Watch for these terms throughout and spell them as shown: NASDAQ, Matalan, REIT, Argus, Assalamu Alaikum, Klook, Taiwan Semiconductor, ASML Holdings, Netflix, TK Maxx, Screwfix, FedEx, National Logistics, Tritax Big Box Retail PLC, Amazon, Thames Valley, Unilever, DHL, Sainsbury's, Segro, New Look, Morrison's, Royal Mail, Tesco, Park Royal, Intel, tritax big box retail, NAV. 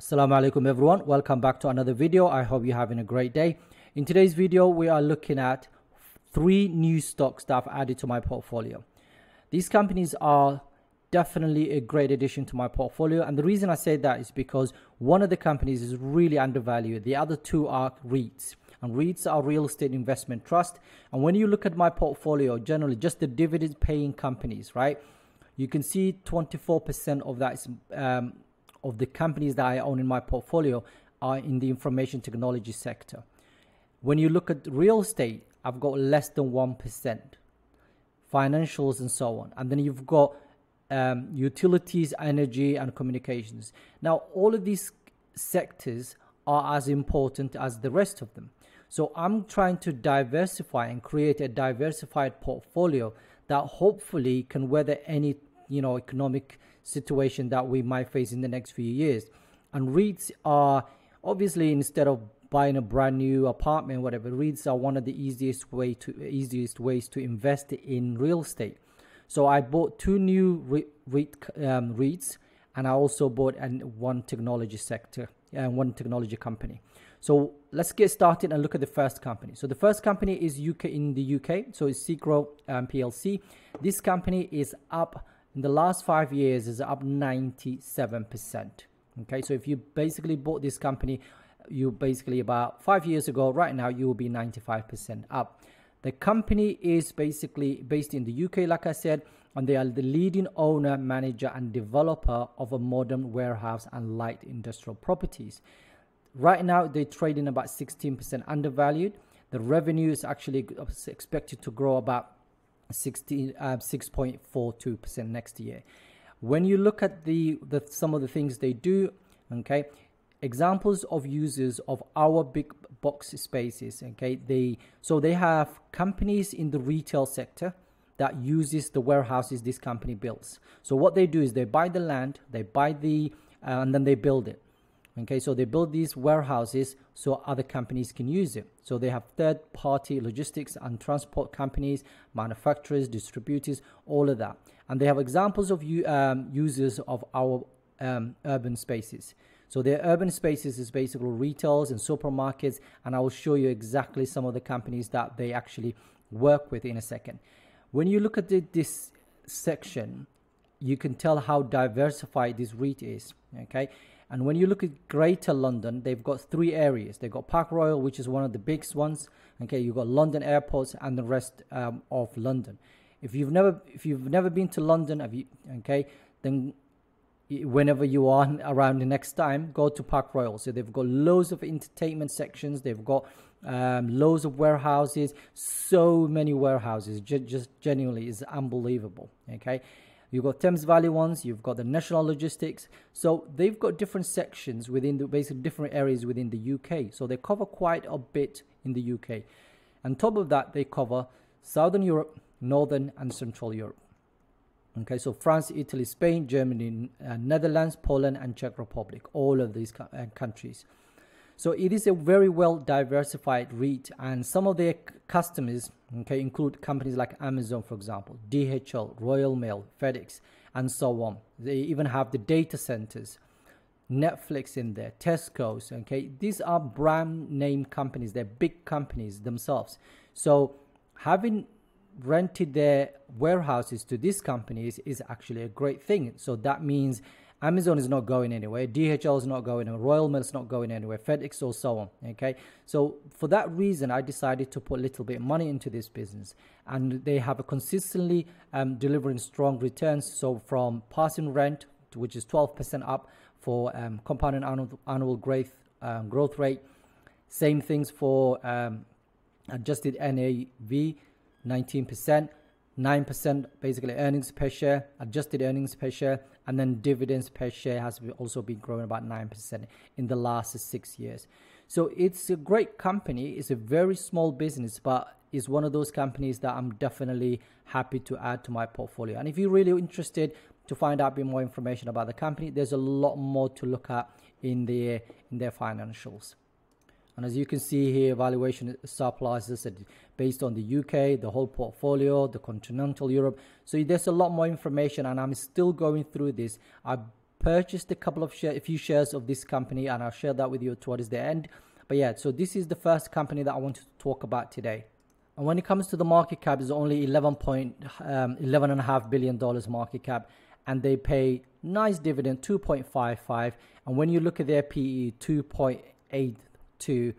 Assalamu alaikum everyone, welcome back to another video. I hope you're having a great day. In today's video we are looking at three new stocks that I've added to my portfolio. These companies are definitely a great addition to my portfolio, and the reason I say that is because one of the companies is really undervalued. The other two are REITs, and REITs are real estate investment trust. And when you look at my portfolio, generally just the dividend paying companies, right, you can see 24% of that is of the companies that I own in my portfolio are in the information technology sector. When you look at real estate, I've got less than 1%, financials and so on. And then you've got utilities, energy and communications. Now, all of these sectors are as important as the rest of them. So I'm trying to diversify and create a diversified portfolio that hopefully can weather any, you know, economic situation that we might face in the next few years. And REITs are obviously, instead of buying a brand new apartment, whatever, REITs are one of the easiest ways to invest in real estate. So I bought two new REITs, and I also bought one technology sector and one technology company. So let's get started and look at the first company. So the first company is in the UK. So it's Segro PLC. This company is up in the last 5 years, is up 97%. Okay, so if you basically bought this company, you basically about 5 years ago, right now you will be 95% up. The company is basically based in the UK, like I said, and they are the leading owner, manager, and developer of a modern warehouse and light industrial properties. Right now, they're trading about 16% undervalued. The revenue is actually expected to grow about 6.42% next year. When you look at some of the things they do, okay, examples of users of our big box spaces, okay, so they have companies in the retail sector that uses the warehouses this company builds. So what they do is they buy the land, they buy the and then they build it. Okay, so they build these warehouses so other companies can use it. So they have third-party logistics and transport companies, manufacturers, distributors, all of that. And they have examples of users of our urban spaces. So their urban spaces is basically retails and supermarkets, and I will show you exactly some of the companies that they actually work with in a second. When you look at this section, you can tell how diversified this REIT is, okay? And when you look at Greater London, they've got three areas. They've got Park Royal, which is one of the biggest ones. Okay, you've got London airports and the rest of London. If you've never been to London, okay, then whenever you are around the next time, go to Park Royal. So they've got loads of entertainment sections. They've got loads of warehouses. So many warehouses. Just genuinely is unbelievable. Okay. You've got Thames Valley ones, you've got the National Logistics. So they've got different sections within the basic different areas within the UK. So they cover quite a bit in the UK. On top of that, they cover Southern Europe, Northern and Central Europe. Okay, so France, Italy, Spain, Germany, Netherlands, Poland and Czech Republic, all of these countries. So it is a very well diversified REIT, and some of their customers, okay, include companies like Amazon, for example, DHL, Royal Mail, FedEx, and so on. They even have the data centers, Netflix in there, Tesco's, okay. These are brand name companies. They're big companies themselves. So having rented their warehouses to these companies is actually a great thing. So that means Amazon is not going anywhere, DHL is not going anywhere, Royal Mail is not going anywhere, FedEx or so on, okay? So for that reason, I decided to put a little bit of money into this business, and they have a consistently delivering strong returns. So from passing rent, which is 12% up for compounded annual growth rate, same things for adjusted NAV, 19%. 9% basically earnings per share, adjusted earnings per share, and then dividends per share has also been growing about 9% in the last 6 years. So it's a great company. It's a very small business, but it's one of those companies that I'm definitely happy to add to my portfolio. And if you're really interested to find out a bit more information about the company, there's a lot more to look at in their financials. And as you can see here, valuation surplus is based on the UK, the whole portfolio, the continental Europe. So there's a lot more information, and I'm still going through this. I purchased a few shares of this company, and I'll share that with you towards the end. But yeah, so this is the first company that I wanted to talk about today. And when it comes to the market cap, it's only $11.5 billion market cap, and they pay nice dividend, 2.55. And when you look at their PE, 2.82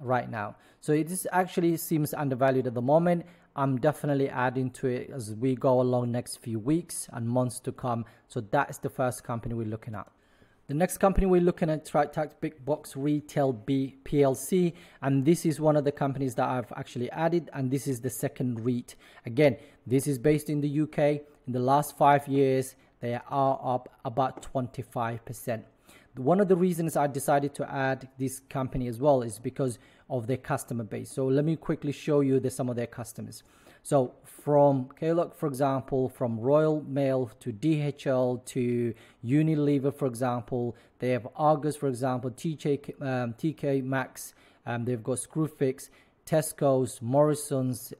right now. So it is actually seems undervalued at the moment. I'm definitely adding to it as we go along next few weeks and months to come. So that's the first company we're looking at. The next company we're looking at, Tritax Big Box Retail PLC, and this is one of the companies that I've actually added, and this is the second REIT. Again, this is based in the UK. In the last 5 years, they are up about 25%. One of the reasons I decided to add this company as well is because of their customer base. So let me quickly show you some of their customers. So from Klook, for example, from Royal Mail to DHL to Unilever, for example, they have Argus, for example, TK Maxx, they've got Screwfix, Tesco's, Morrison's,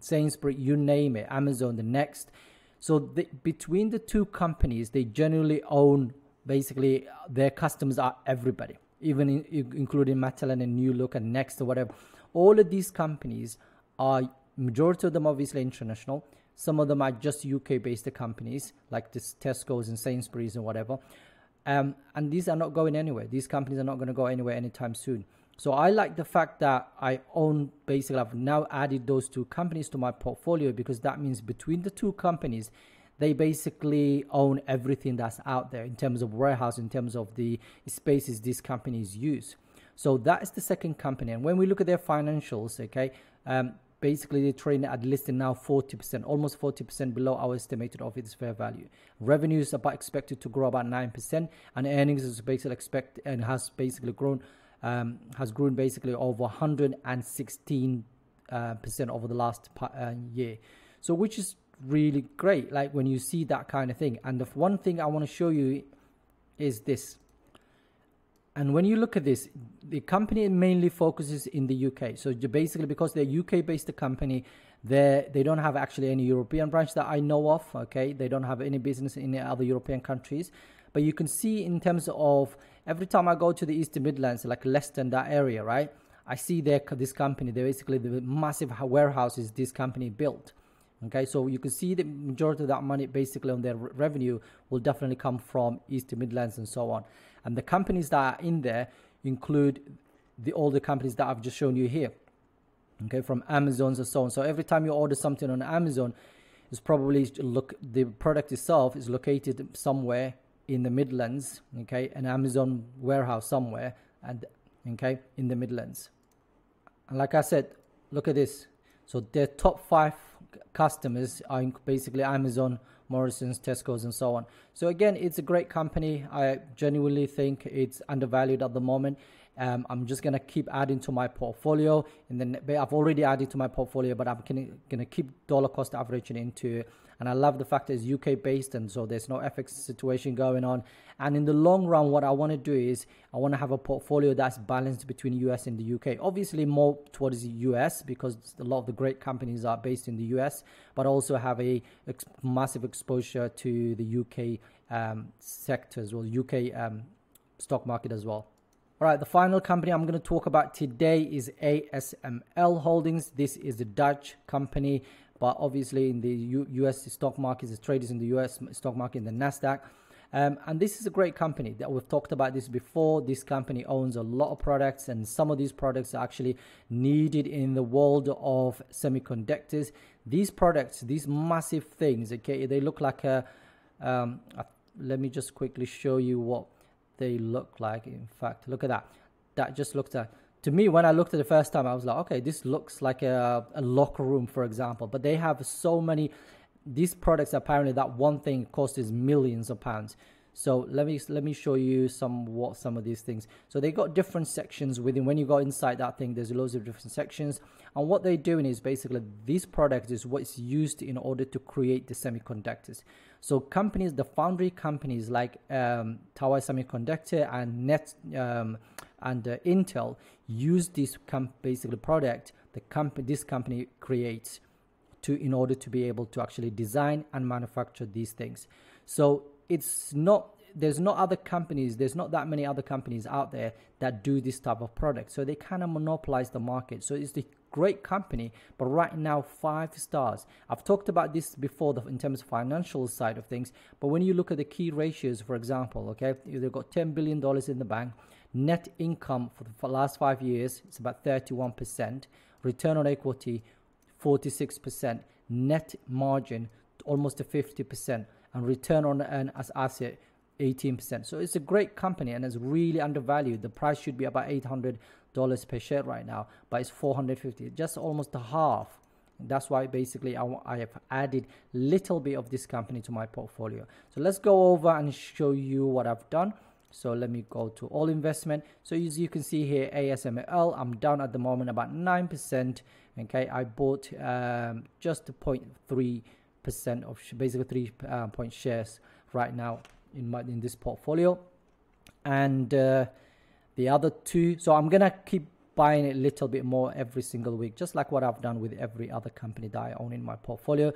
Sainsbury's, you name it, Amazon, the next. So between the two companies, they generally own, basically their customers are everybody, even including Matalan and New Look and Next or whatever. All of these companies are, majority of them obviously international. Some of them are just UK-based companies like this Tesco's and Sainsbury's and whatever. And these are not going anywhere. These companies are not going to go anywhere anytime soon. So I like the fact that I own, basically I've now added those two companies to my portfolio, because that means between the two companies, they basically own everything that's out there in terms of warehouse, in terms of the spaces these companies use. So that's the second company. And when we look at their financials, okay, basically, they're trading at listing now 40%, almost 40% below our estimated of its fair value. Revenue is about expected to grow about 9%, and earnings is basically expected and has basically grown, basically over 116% over the last year. So, which is really great, like when you see that kind of thing. And the one thing I want to show you is this. And when you look at this, the company mainly focuses in the UK. So basically, because they're UK-based company, they don't have actually any European branch that I know of, okay? They don't have any business in other European countries. But you can see in terms of every time I go to the Eastern Midlands, like Leicester and that area, right? I see this company, they're basically the massive warehouses this company built, okay? So you can see the majority of that money basically on their revenue will definitely come from Eastern Midlands and so on. And the companies that are in there include all the companies that I've just shown you here, okay, from Amazon's and so on. So every time you order something on Amazon, it's probably the product itself is located somewhere in the Midlands, okay, an Amazon warehouse somewhere, and okay, in the Midlands. And like I said, look at this. So their top 5 customers are basically Amazon, Morrison's, Tesco's and so on. So again, it's a great company. I genuinely think it's undervalued at the moment. I'm just going to keep adding to my portfolio, and then I've already added to my portfolio, but I'm going to keep dollar cost averaging into it. And I love the fact that it's UK based, and so there's no FX situation going on. And in the long run, what I want to do is I want to have a portfolio that's balanced between US and the UK. Obviously more towards the US, because a lot of the great companies are based in the US, but also have a massive exposure to the UK sector as well, UK stock market as well. All right, the final company I'm going to talk about today is ASML Holdings. This is a Dutch company, but obviously in the US stock markets, it trades in the US stock market, in the NASDAQ. And this is a great company that we've talked about this before. This company owns a lot of products, and some of these products are actually needed in the world of semiconductors. These products, these massive things, okay, they look like a, let me just quickly show you what they look like. In fact, look at that. That just looks like, to me, when I looked at the first time, I was like, okay, this looks like a locker room, for example. But they have so many, these products, apparently that one thing costs millions of pounds. So let me show you some of these things. So they got different sections within. When you go inside that thing, there's loads of different sections. And what they're doing is basically this product is what's used in order to create the semiconductors. So companies, the foundry companies like Taiwan Semiconductor and Intel use this basically product this company creates in order to be able to actually design and manufacture these things. So it's not there's not that many other companies out there that do this type of product. So they kind of monopolize the market. So it's the great company, but right now 5 stars. I've talked about this before in terms of financial side of things, but when you look at the key ratios, for example, okay, they've got $10 billion in the bank, net income for the last 5 years, it's about 31%, return on equity, 46%, net margin, almost to 50%, and return on an asset, 18%. So it's a great company and it's really undervalued. The price should be about $800 per share right now, but it's 450, just almost a half. That's why basically I have added little bit of this company to my portfolio. So let's go over and show you what I've done. So let me go to all investment. So as you can see here, ASML, I'm down at the moment about 9%. Okay, I bought just 0.3% of basically 3 point shares right now in this portfolio, and the other two. So I'm gonna keep buying a little bit more every single week, just like what I've done with every other company that I own in my portfolio.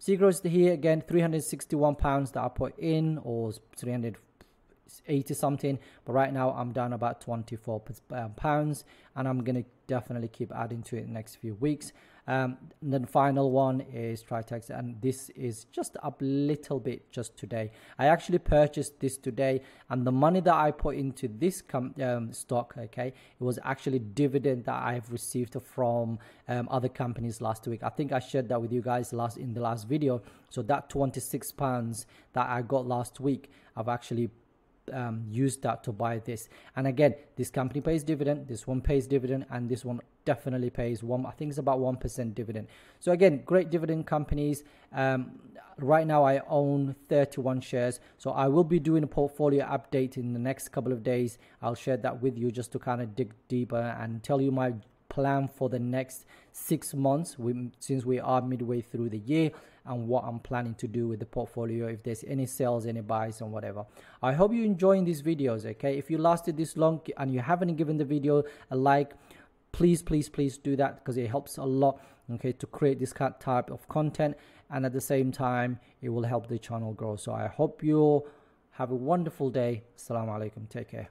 Segro is here again, £361 that I put in, or 380 something, but right now I'm down about 24 pounds, and I'm gonna definitely keep adding to it in the next few weeks. And then final one is Tritax, and this is just up a little bit just today. I actually purchased this today, and the money that I put into this stock, okay, it was actually dividend that I've received from other companies last week. I think I shared that with you guys in the last video. So that £26 that I got last week, I've actually used that to buy this. And again, this company pays dividend, this one pays dividend, and this one definitely pays one, I think it's about 1% dividend. So again, great dividend companies. Right now I own 31 shares, so I will be doing a portfolio update in the next couple of days. I'll share that with you just to kind of dig deeper and tell you my plan for the next 6 months, since we are midway through the year, and what I'm planning to do with the portfolio, if there's any sales, any buys, and whatever. I hope you're enjoying these videos, okay? If you lasted this long and you haven't given the video a like, please, please, please do that, because it helps a lot, okay, to create this type of content, and at the same time, it will help the channel grow. So I hope you have a wonderful day. Assalamu alaikum. Take care.